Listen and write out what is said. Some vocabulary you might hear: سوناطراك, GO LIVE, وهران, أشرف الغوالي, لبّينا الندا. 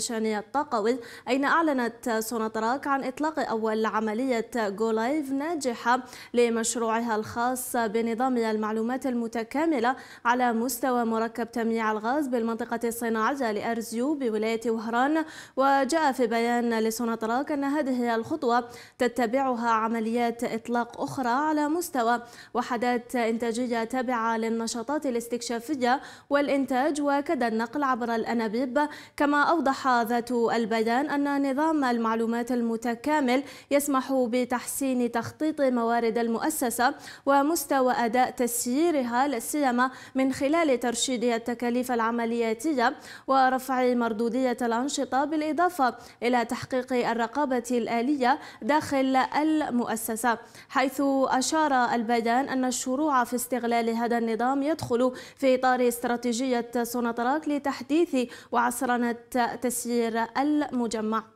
شأنية الطاقوي، أين أعلنت سوناطراك عن إطلاق أول عملية جو لايف ناجحة لمشروعها الخاص بنظام المعلومات المتكاملة على مستوى مركب تمييع الغاز بالمنطقة الصناعية لأرزيو بولاية وهران. وجاء في بيان لسوناطراك أن هذه الخطوة تتبعها عمليات إطلاق أخرى على مستوى وحدات إنتاجية تابعة للنشاطات الاستكشافية والإنتاج وكذا النقل عبر الأنابيب. كما أوضح ذات البيان أن نظام المعلومات المتكامل يسمح بتحسين تخطيط موارد المؤسسة ومستوى أداء تسييرها، لا سيما من خلال ترشيد التكاليف العملياتية ورفع مردودية الأنشطة، بالإضافة إلى تحقيق الرقابة الآلية داخل المؤسسة. حيث أشار البيان أن الشروع في استغلال هذا النظام يدخل في إطار استراتيجية سوناطراك لتحديث وعصرنة تسيير المجمع.